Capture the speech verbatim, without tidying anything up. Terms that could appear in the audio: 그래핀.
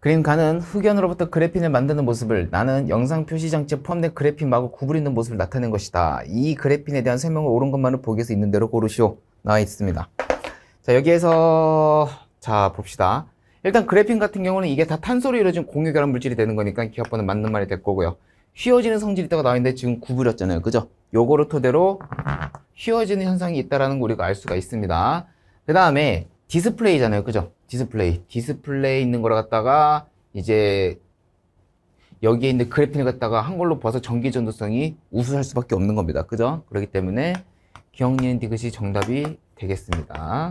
그림가는 흑연으로부터 그래핀을 만드는 모습을 나는 영상 표시 장치에 포함된 그래핀 마구 구부리는 모습을 나타낸 것이다. 이 그래핀에 대한 설명을 옳은 것만을 보기에서 있는 대로 고르시오. 나와 있습니다. 자, 여기에서 자 봅시다. 일단 그래핀 같은 경우는 이게 다 탄소로 이루어진 공유결합 물질이 되는 거니까 기억과는 맞는 말이 될 거고요. 휘어지는 성질이 있다고 나와 있는데 지금 구부렸잖아요. 그죠? 요거를 토대로 휘어지는 현상이 있다는 걸 우리가 알 수가 있습니다. 그 다음에 디스플레이잖아요. 그죠? 디스플레이. 디스플레이 있는 거를 갖다가 이제 여기에 있는 그래핀을 갖다가 한 걸로 봐서 전기 전도성이 우수할 수밖에 없는 겁니다. 그죠? 그렇기 때문에 기억니은 디귿이 정답이 되겠습니다.